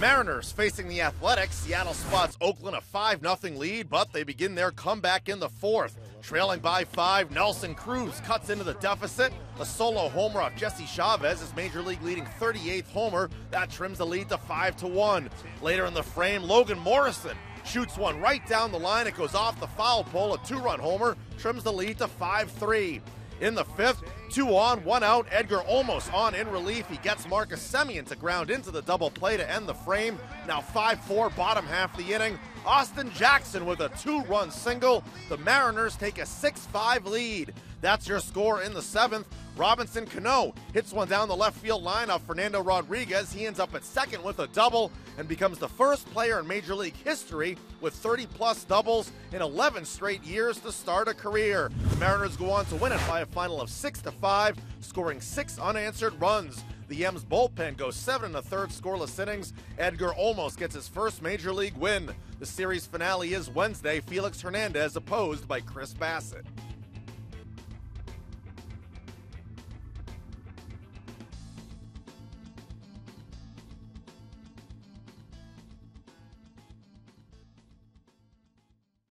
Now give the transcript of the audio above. Mariners facing the Athletics. Seattle spots Oakland a 5-0 lead, but they begin their comeback in the fourth. Trailing by 5, Nelson Cruz cuts into the deficit. A solo homer off Jesse Chavez, his major league leading 38th homer. That trims the lead to 5-1. Later in the frame, Logan Morrison shoots one right down the line. It goes off the foul pole. A 2-run homer trims the lead to 5-3. In the fifth, 2 on, 1 out, Edgar Olmos on in relief. He gets Marcus Semien to ground into the double play to end the frame. Now 5-4, bottom half the inning. Austin Jackson with a 2-run single. The Mariners take a 6-5 lead. That's your score in the seventh. Robinson Cano hits one down the left field line off Fernando Rodriguez. He ends up at second with a double and becomes the first player in Major League history with 30-plus doubles in 11 straight years to start a career. The Mariners go on to win it by a final of 6-5, scoring 6 unanswered runs. The M's bullpen goes 7 1/3 scoreless innings. Edgar Olmos gets his first Major League win. The series finale is Wednesday. Felix Hernandez opposed by Chris Bassitt.